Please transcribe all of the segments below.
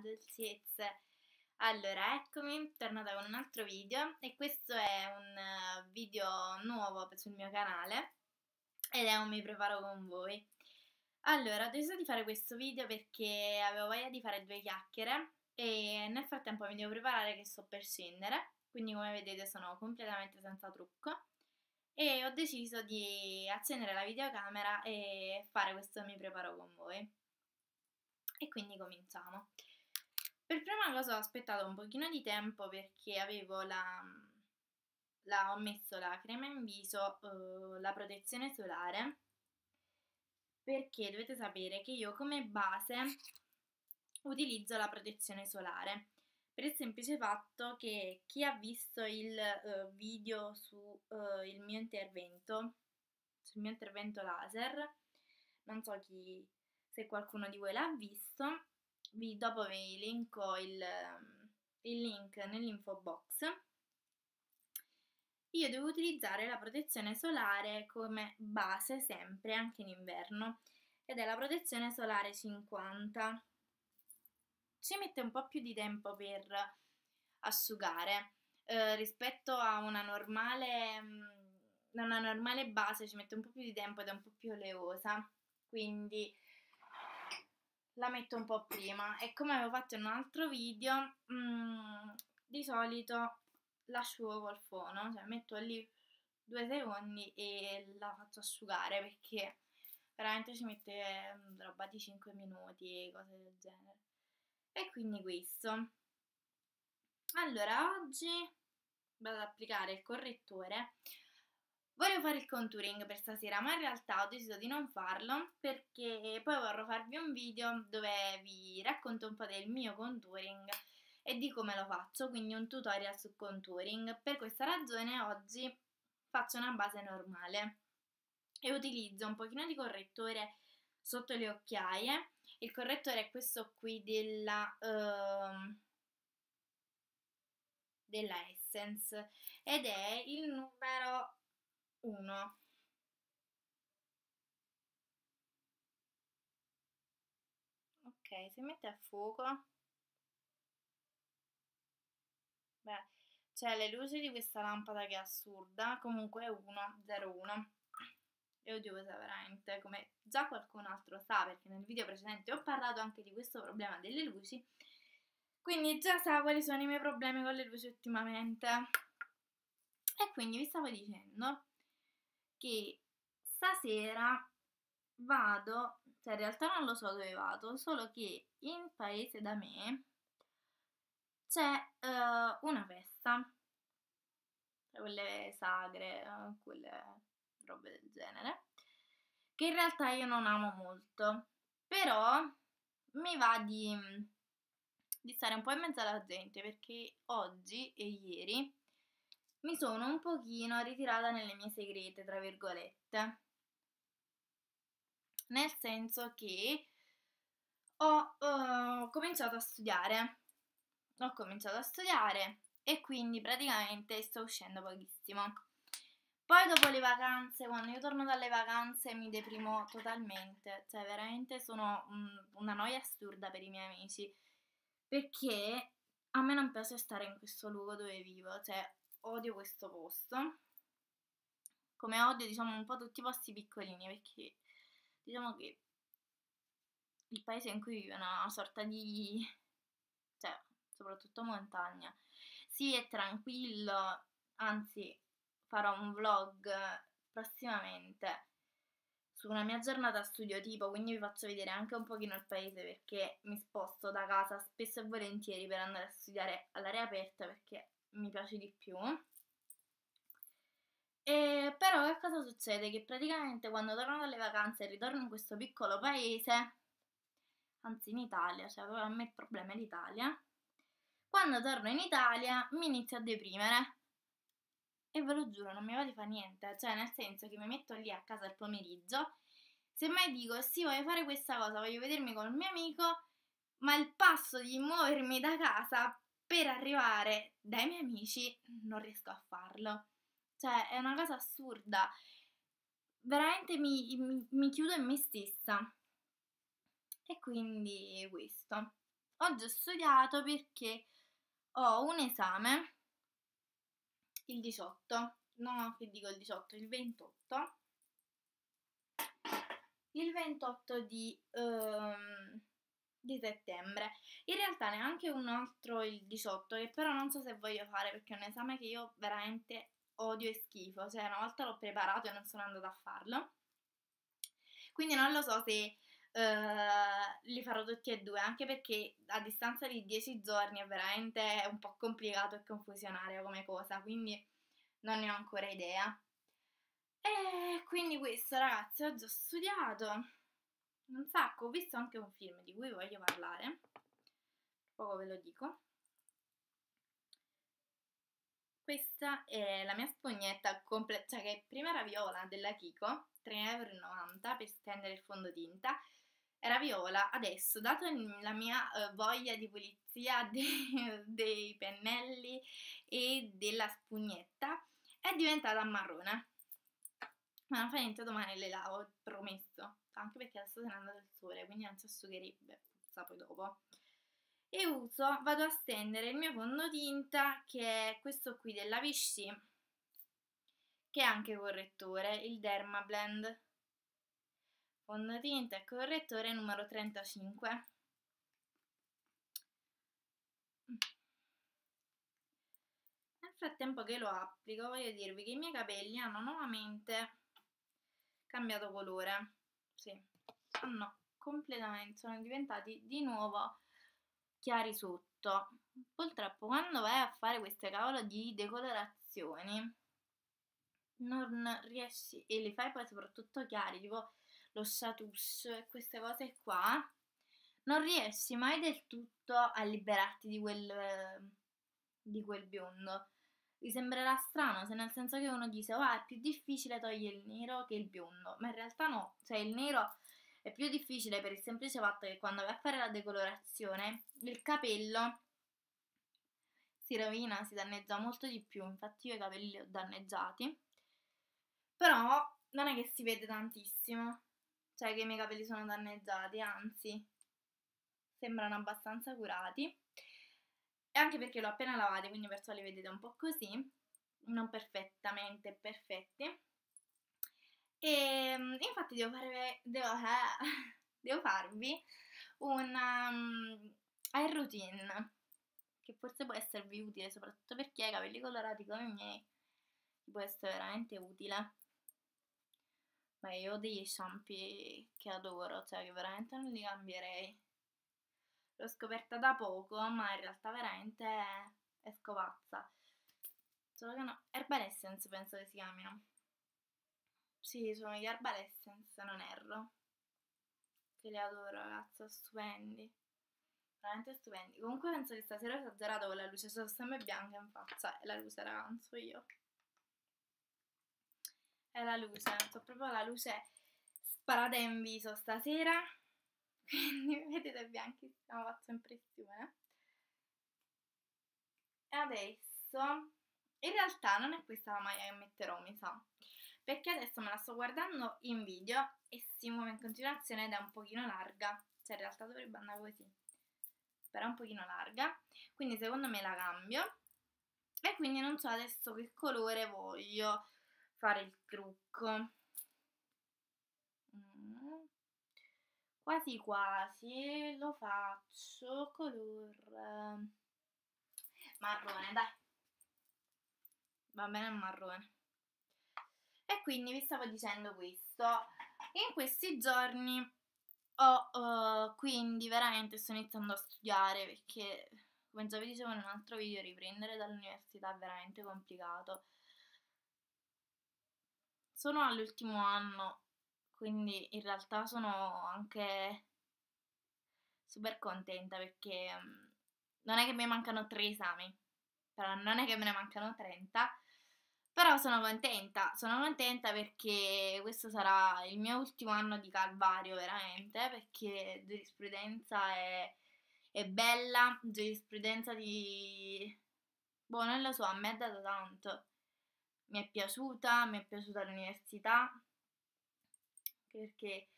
dolcezze. Allora, eccomi, tornata con un altro video, e questo è un video nuovo sul mio canale ed è un mi preparo con voi. Allora, ho deciso di fare questo video perché avevo voglia di fare due chiacchiere e nel frattempo mi devo preparare che sto per scendere, quindi come vedete sono completamente senza trucco e ho deciso di accendere la videocamera e fare questo mi preparo con voi. E quindi cominciamo. Per prima cosa ho aspettato un pochino di tempo perché avevo ho messo la crema in viso, la protezione solare, perché dovete sapere che io come base utilizzo la protezione solare per il semplice fatto che chi ha visto il video sul mio intervento laser, non so se qualcuno di voi l'ha visto, dopo vi linko il link nell'info box. Io devo utilizzare la protezione solare come base sempre, anche in inverno, ed è la protezione solare 50. Ci mette un po' più di tempo per asciugare, rispetto a una normale base ci mette un po' più di tempo ed è un po' più oleosa, quindi la metto un po' prima. E come avevo fatto in un altro video, di solito l'asciugo col fono, cioè metto lì 2 secondi e la faccio asciugare, perché veramente ci mette roba di 5 minuti e cose del genere. E quindi questo. Allora, oggi vado ad applicare il correttore. Volevo fare il contouring per stasera, ma in realtà ho deciso di non farlo perché poi vorrò farvi un video dove vi racconto un po' del mio contouring e di come lo faccio, quindi un tutorial su contouring. Per questa ragione oggi faccio una base normale e utilizzo un pochino di correttore sotto le occhiaie. Il correttore è questo qui della Essence ed è il numero 1. Ok, si mette a fuoco. Beh, c'è le luci di questa lampada che è assurda, comunque è 101. E odiosa veramente, come già qualcun altro sa, perché nel video precedente ho parlato anche di questo problema delle luci, quindi già sa quali sono i miei problemi con le luci ultimamente. E quindi vi stavo dicendo che stasera vado, cioè in realtà non lo so dove vado, solo che in paese da me c'è una festa, quelle sagre, quelle robe del genere, che in realtà io non amo molto, però mi va di stare un po' in mezzo alla gente, perché oggi e ieri mi sono un pochino ritirata nelle mie segrete, tra virgolette, nel senso che ho cominciato a studiare, e quindi praticamente sto uscendo pochissimo. Poi dopo le vacanze, quando io torno dalle vacanze mi deprimo totalmente, cioè veramente sono una noia assurda per i miei amici, perché a me non piace stare in questo luogo dove vivo, cioè odio questo posto, come odio diciamo un po' tutti i posti piccolini, perché diciamo che il paese in cui vivo è una sorta di, cioè soprattutto montagna, sì è tranquillo, anzi farò un vlog prossimamente su una mia giornata studio tipo, quindi vi faccio vedere anche un pochino il paese, perché mi sposto da casa spesso e volentieri per andare a studiare all'aria aperta perché mi piace di più. E però che cosa succede? Che praticamente quando torno dalle vacanze e ritorno in questo piccolo paese, anzi in Italia, cioè a me il problema è l'Italia, quando torno in Italia mi inizio a deprimere. E ve lo giuro, non mi va di fare niente, cioè nel senso che mi metto lì a casa il pomeriggio, semmai dico sì voglio fare questa cosa, voglio vedermi con il mio amico, ma il passo di muovermi da casa per arrivare dai miei amici non riesco a farlo, cioè è una cosa assurda, veramente mi chiudo in me stessa. E quindi questo, Oggi ho studiato perché ho un esame il 18, no che dico il 18, il 28. Il 28 di settembre. In realtà neanche un altro il 18, che però non so se voglio fare perché è un esame che io veramente odio e schifo. Cioè una volta l'ho preparato e non sono andata a farlo. Quindi non lo so se li farò tutti e due, anche perché a distanza di 10 giorni è veramente un po' complicato e confusionario come cosa, quindi non ne ho ancora idea. E quindi questo, ragazzi, oggi ho studiato un sacco, ho visto anche un film di cui voglio parlare, poco ve lo dico. Questa è la mia spugnetta completa, cioè che è prima era viola della Kiko, 3,90 € per stendere il fondotinta, era viola. Adesso, dato la mia voglia di pulizia dei pennelli e della spugnetta, è diventata marrone. Ma non fa niente, domani le lavo, promesso. Anche perché adesso se n'è andato il sole, quindi non si asciugherebbe, puzza poi dopo. E uso, vado a stendere il mio fondotinta, che è questo qui della Vichy, che è anche correttore, il Derma Blend. Fondotinta e correttore numero 35. Nel frattempo che lo applico, voglio dirvi che i miei capelli hanno nuovamente cambiato colore, sì, hanno completamente, sono diventati di nuovo chiari sotto. Purtroppo quando vai a fare queste cavolo di decolorazioni non riesci, e li fai poi soprattutto chiari, tipo lo chatouche e queste cose qua, non riesci mai del tutto a liberarti di quel biondo. Vi sembrerà strano, se nel senso che uno dice oh, è più difficile togliere il nero che il biondo, ma in realtà no, cioè il nero è più difficile per il semplice fatto che quando vai a fare la decolorazione il capello si rovina, si danneggia molto di più. Infatti io i capelli li ho danneggiati, però non è che si vede tantissimo, cioè che i miei capelli sono danneggiati, anzi sembrano abbastanza curati. E anche perché l'ho appena lavata, quindi perciò li vedete un po' così, non perfettamente perfetti. E infatti devo farvi una hair routine, che forse può esservi utile, soprattutto per chi ha i capelli colorati come i miei, può essere veramente utile. Ma io ho degli shampoo che adoro, cioè che veramente non li cambierei. L'ho scoperta da poco, ma in realtà veramente è scopazza. Solo che no, Herbal Essence penso che si chiamino. Sì, sono gli Herbal Essence, se non erro. Che li adoro, ragazzi, stupendi. Veramente stupendi. Comunque penso che stasera ho esagerato con la luce, sono sempre bianca in faccia. E la luce, ragazzi, non so io. È la luce, ho proprio la luce sparata in viso stasera. Quindi vedete bianchissima, faccio impressione. E adesso, in realtà non è questa la maglia che metterò, mi sa, perché adesso me la sto guardando in video e si muove in continuazione ed è un pochino larga. Cioè in realtà dovrebbe andare così, però è un pochino larga, quindi secondo me la cambio. E quindi non so adesso che colore voglio fare il trucco. Quasi quasi lo faccio color marrone, dai, va bene il marrone. E quindi vi stavo dicendo questo, in questi giorni ho quindi veramente sto iniziando a studiare, perché come già vi dicevo in un altro video, riprendere dall'università è veramente complicato. Sono all'ultimo anno, quindi in realtà sono anche super contenta perché non è che mi mancano 3 esami, però non è che me ne mancano 30, però sono contenta perché questo sarà il mio ultimo anno di calvario veramente, perché giurisprudenza è bella, giurisprudenza boh, non lo so, a me è dato tanto, mi è piaciuta l'università, perché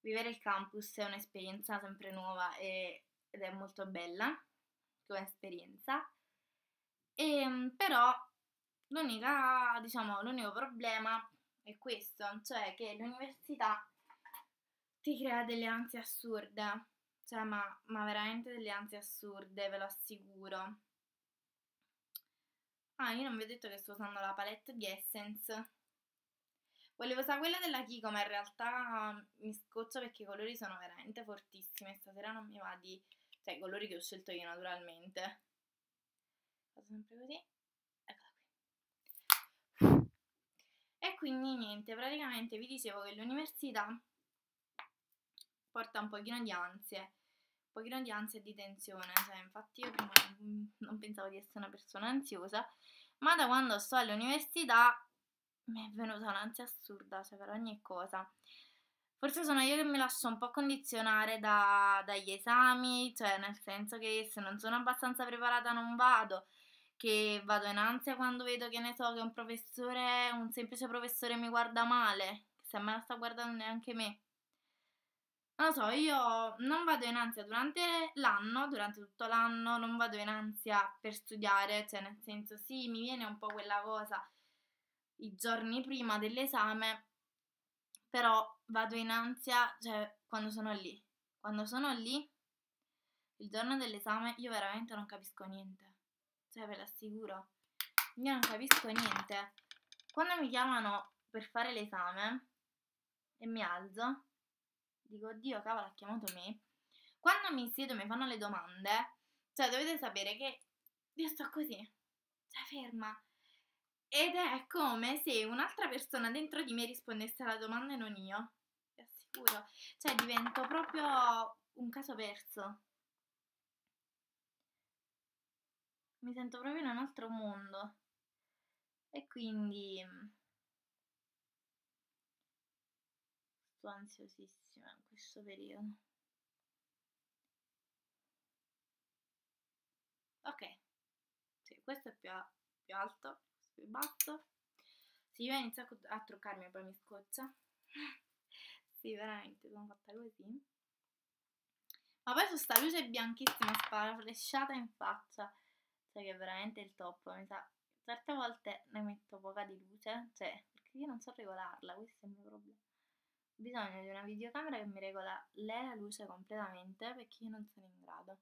vivere il campus è un'esperienza sempre nuova e ed è molto bella come esperienza, però l'unica, diciamo, l'unico problema è questo, cioè che l'università ti crea delle ansie assurde, cioè ma veramente delle ansie assurde, ve lo assicuro. Ah, io non vi ho detto che sto usando la palette di Essence. Volevo usare quella della Kiko, ma in realtà mi scoccio perché i colori sono veramente fortissimi. Stasera non mi va di... cioè, i colori che ho scelto io naturalmente. Faccio sempre così. Eccola qui. E quindi niente, praticamente vi dicevo che l'università porta un pochino di ansie. Un pochino di ansia e di tensione. Cioè, infatti io prima non pensavo di essere una persona ansiosa, ma da quando sto all'università mi è venuta un'ansia assurda, cioè per ogni cosa. Forse sono io che mi lascio un po' condizionare dagli esami, cioè nel senso che se non sono abbastanza preparata non vado, che vado in ansia quando vedo che ne so che un professore, un semplice professore mi guarda male, che se mai la sta guardando neanche me. Non lo so, io non vado in ansia durante l'anno, durante tutto l'anno, non vado in ansia per studiare, cioè nel senso sì, mi viene un po' quella cosa i giorni prima dell'esame, però vado in ansia, cioè, quando sono lì, il giorno dell'esame, io veramente non capisco niente, cioè ve lo assicuro, io non capisco niente. Quando mi chiamano per fare l'esame e mi alzo, dico, oddio, cavolo, ha chiamato me. Quando mi siedo e mi fanno le domande, cioè dovete sapere che io sto così, cioè ferma. Ed è come se un'altra persona dentro di me rispondesse alla domanda e non io, vi assicuro. Cioè divento proprio un caso perso. Mi sento proprio in un altro mondo. E quindi... sto ansiosissima in questo periodo. Ok. Sì, questo è più alto. Più basso. Sì, io inizio a truccarmi e poi mi scoccia. Sì, veramente, sono fatta così. Ma poi su sta luce bianchissima sparaflesciata in faccia, cioè che è veramente il top, mi sa. Certe volte ne metto poca di luce, cioè, perché io non so regolarla, questo è il mio problema. Ho bisogno di una videocamera che mi regola la luce completamente, perché io non sono in grado.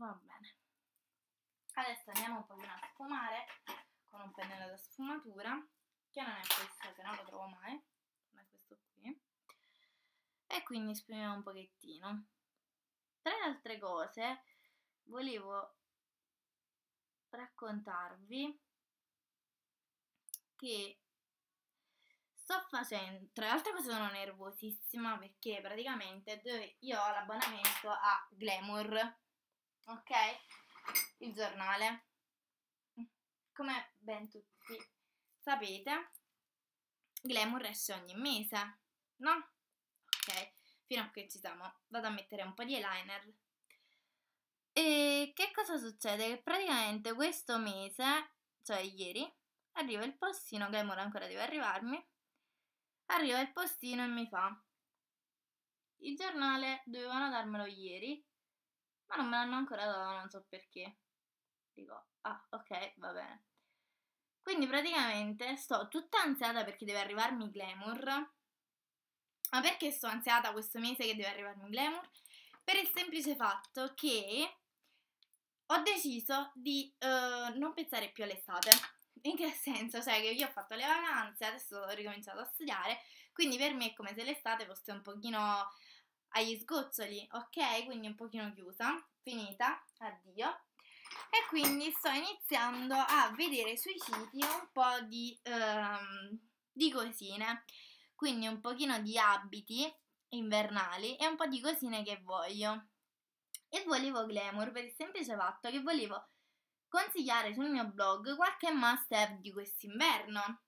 Va bene, adesso andiamo un po' a sfumare con un pennello da sfumatura, che non è questo, se no lo trovo mai, ma è questo qui, e quindi sfumiamo un pochettino. Tra le altre cose volevo raccontarvi che sto facendo, tra le altre cose sono nervosissima perché praticamente io ho l'abbonamento a Glamour, ok? Il giornale, come ben tutti sapete, Glamour esce ogni mese, no? Ok, fino a che ci siamo. Vado a mettere un po' di eyeliner. E che cosa succede? Che praticamente questo mese, cioè ieri, arriva il postino, Glamour ancora deve arrivarmi, arriva il postino e mi fa: il giornale dovevano darmelo ieri, ma non me l'hanno ancora dato, non so perché. Dico, ah, ok, va bene. Quindi praticamente sto tutta ansiata perché deve arrivarmi Glamour. Ma perché sto ansiata questo mese che deve arrivarmi Glamour? Per il semplice fatto che ho deciso di non pensare più all'estate. In che senso? Cioè che io ho fatto le vacanze, adesso ho ricominciato a studiare, quindi per me è come se l'estate fosse un pochino... agli sgoccioli, ok? Quindi un pochino chiusa, finita, addio. E quindi sto iniziando a vedere sui siti un po' di cosine, quindi un pochino di abiti invernali e un po' di cosine che voglio. E volevo Glamour per il semplice fatto che volevo consigliare sul mio blog qualche must have di quest'inverno.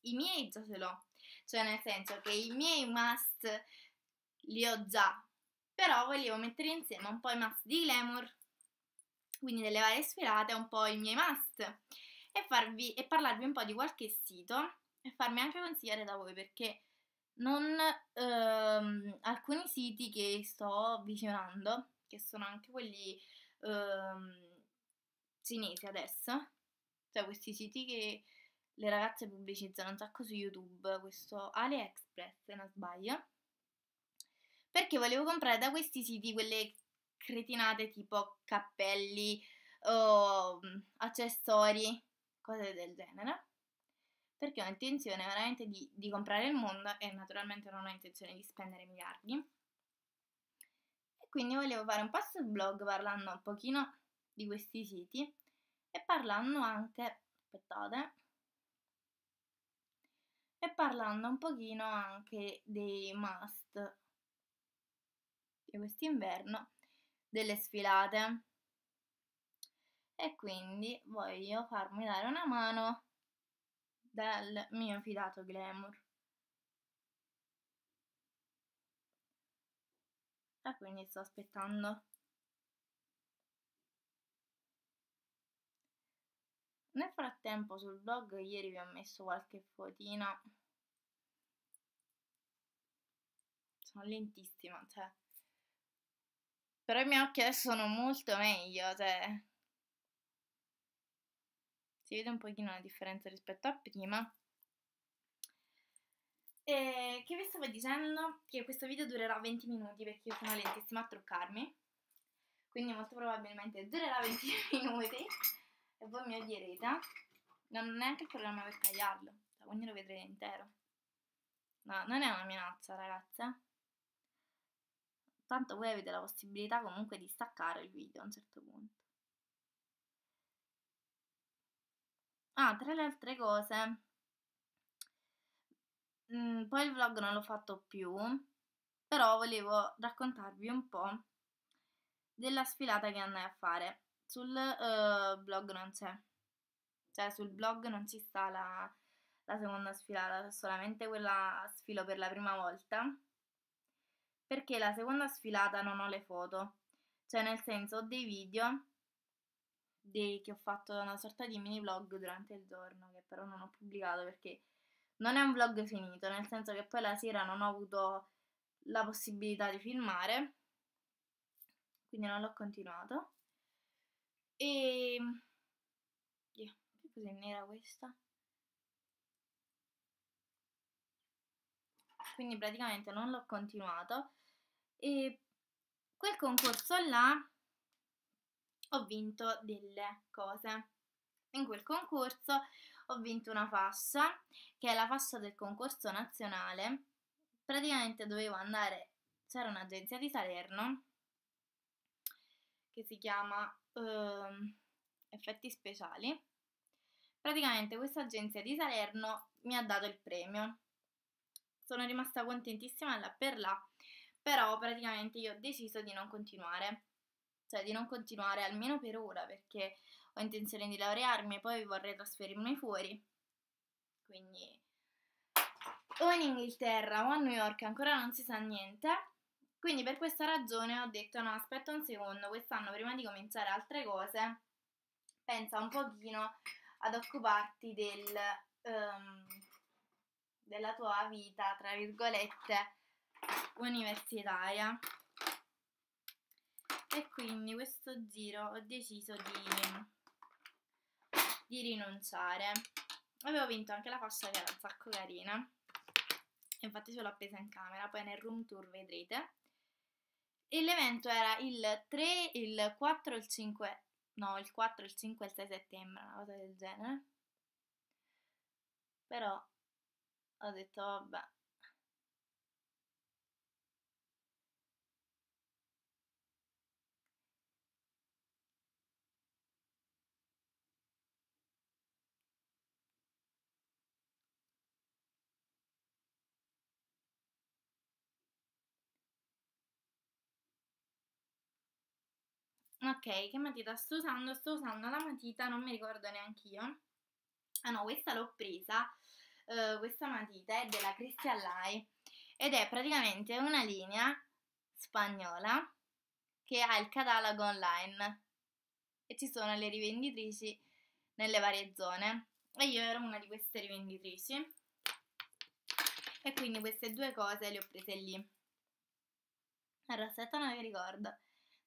I miei già ce l'ho, cioè nel senso che i miei must li ho già, però volevo mettere insieme un po' i must di Glamour, quindi delle varie sfilate, un po' i miei must, e parlarvi un po' di qualche sito e farmi anche consigliare da voi, perché non alcuni siti che sto visionando, che sono anche quelli cinesi adesso, cioè questi siti che le ragazze pubblicizzano un sacco su YouTube, questo AliExpress se non sbaglio, perché volevo comprare da questi siti quelle cretinate tipo cappelli o accessori, cose del genere, perché ho intenzione veramente di comprare il mondo e naturalmente non ho intenzione di spendere miliardi. E quindi volevo fare un post sul blog parlando un pochino di questi siti e parlando anche, aspettate, e parlando un pochino anche dei must di quest'inverno, delle sfilate, e quindi voglio farmi dare una mano dal mio fidato Glamour. E quindi sto aspettando. Nel frattempo sul blog ieri vi ho messo qualche fotina. Sono lentissima, cioè. Però i miei occhi adesso sono molto meglio, cioè. Si vede un pochino la differenza rispetto a prima. E che vi stavo dicendo? Che questo video durerà 20 minuti perché io sono lentissima a truccarmi, quindi molto probabilmente durerà 20 minuti e voi mi odierete. Non ho neanche il programma per tagliarlo, quindi lo vedrete intero. No, non è una minaccia, ragazza, tanto voi avete la possibilità comunque di staccare il video a un certo punto. Ah, tra le altre cose, poi il vlog non l'ho fatto più, però volevo raccontarvi un po' della sfilata che andai a fare. Sul blog non c'è, cioè sul blog non ci sta la seconda sfilata, solamente quella sfilo per la prima volta, perché la seconda sfilata non ho le foto, cioè nel senso ho dei video che ho fatto una sorta di mini vlog durante il giorno, che però non ho pubblicato perché non è un vlog finito, nel senso che poi la sera non ho avuto la possibilità di filmare, quindi non l'ho continuato. E che cos'è nera questa? Quindi praticamente non l'ho continuato. E quel concorso là ho vinto delle cose. In quel concorso ho vinto una fascia, che è la fascia del concorso nazionale. Praticamente dovevo andare, c'era un'agenzia di Salerno che si chiama Effetti Speciali. Praticamente questa agenzia di Salerno mi ha dato il premio. Sono rimasta contentissima là per là, però praticamente io ho deciso di non continuare. Cioè di non continuare almeno per ora, perché ho intenzione di laurearmi e poi vorrei trasferirmi fuori, quindi o in Inghilterra o a New York, ancora non si sa niente. Quindi per questa ragione ho detto no, aspetta un secondo, quest'anno prima di cominciare altre cose pensa un pochino ad occuparti della tua vita, tra virgolette, universitaria. E quindi questo giro ho deciso di rinunciare. Avevo vinto anche la fascia che era un sacco carina, infatti ce l'ho appesa in camera, poi nel room tour vedrete. E l'evento era il 3, il 4, il 5, no il 4, il 5 e il 6 settembre, una cosa del genere. Però ho detto vabbè. Ok, che matita sto usando? Sto usando la matita, non mi ricordo neanche io. Ah no, questa l'ho presa, questa matita è della Christian Lay ed è praticamente una linea spagnola che ha il catalogo online e ci sono le rivenditrici nelle varie zone e io ero una di queste rivenditrici e quindi queste due cose le ho prese lì a Rossetta, non mi ricordo,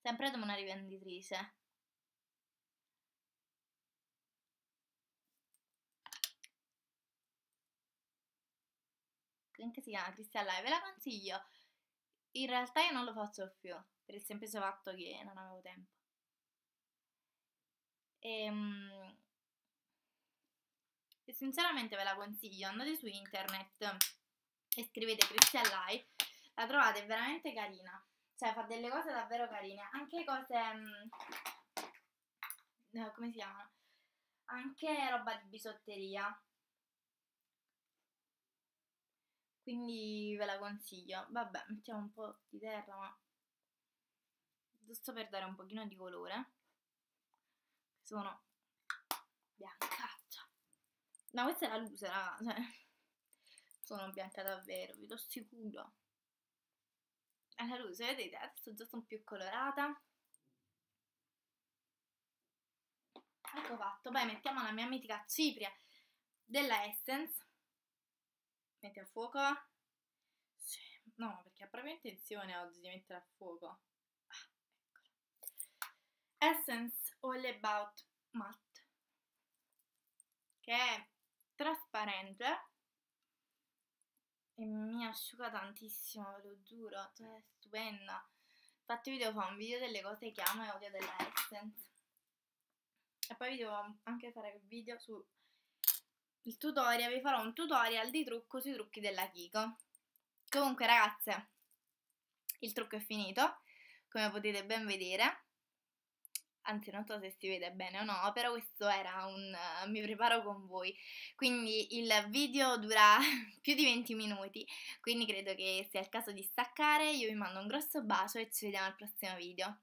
sempre da una rivenditrice. Anche si chiama Christian Lay, ve la consiglio. In realtà io non lo faccio più per il semplice fatto che non avevo tempo. E sinceramente ve la consiglio, andate su internet e scrivete Christian Lay, la trovate veramente carina, cioè fa delle cose davvero carine, anche cose come si chiamano? Anche roba di bisotteria. Quindi ve la consiglio. Vabbè, mettiamo un po' di terra, ma giusto per dare un pochino di colore. Sono biancaccia. Ma no, questa è la luce, raga. Cioè, sono bianca davvero, vi do sicuro. È la luce, vedete? Adesso già sono più colorata. Ecco fatto. Poi mettiamo la mia mitica cipria della Essence. Mette a fuoco? Sì. No, perché ha proprio intenzione oggi di mettere a fuoco. Ah, eccola. Essence All About Matte, che è trasparente e mi asciuga tantissimo, ve lo giuro, cioè è stupenda. Infatti vi devo fare un video delle cose che amo e odio della Essence. E poi vi devo anche fare il video su... il tutorial, vi farò un tutorial di trucco sui trucchi della Kiko. Comunque ragazze, il trucco è finito, come potete ben vedere. Anzi, non so se si vede bene o no, però questo era un mi preparo con voi. Quindi il video dura più di 20 minuti, quindi credo che sia il caso di staccare. Io vi mando un grosso bacio e ci vediamo al prossimo video.